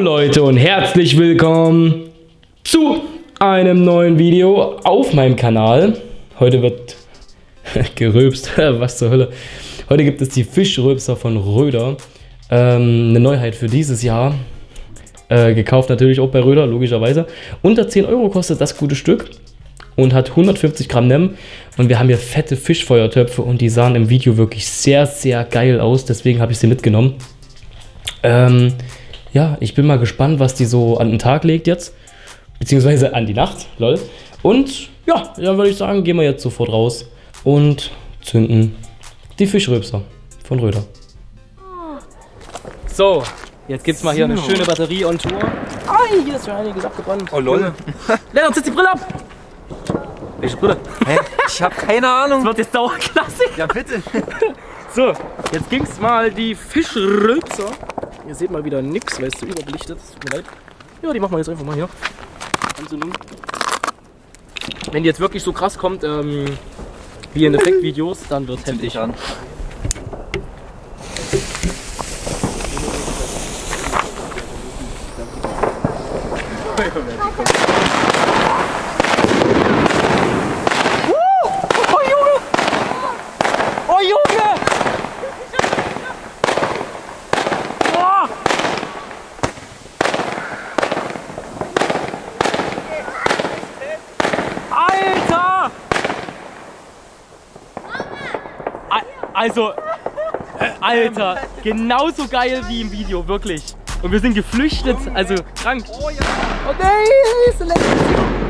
Hallo Leute und herzlich willkommen zu einem neuen Video auf meinem Kanal. Heute wird gerülpst, was zur Hölle. Heute gibt es die Fisch Rülpser von Röder. Eine Neuheit für dieses Jahr. Gekauft natürlich auch bei Röder, logischerweise. Unter 10 Euro kostet das gute Stück und hat 150 Gramm Nem. Und wir haben hier fette Fischfeuertöpfe und die sahen im Video wirklich sehr, sehr geil aus. Deswegen habe ich sie mitgenommen. Ja, ich bin mal gespannt, was die so an den Tag legt jetzt. Beziehungsweise an die Nacht, lol. Und ja, dann würde ich sagen, gehen wir jetzt sofort raus und zünden die Fischrülpser von Röder. So, jetzt gibt's mal hier eine schöne Batterie on Tour. Oh, hier ist schon einiges abgebrannt. Oh lol. Lennon, setz die Brille ab! Welche Brille? Hä? Ich hab keine Ahnung. Das wird jetzt Dauerklassik. Ja, bitte. So, jetzt ging's mal die Fischrülpser. Ihr seht mal wieder nix, weil es so überbelichtet ist. Tut mir leid. Ja, die machen wir jetzt einfach mal hier. Wenn die jetzt wirklich so krass kommt, wie in Effektvideos, dann wird's heftig an. Also, Alter, genauso geil wie im Video, wirklich. Und wir sind geflüchtet, also krank. Oh ja. Oh nein, ist der letzte.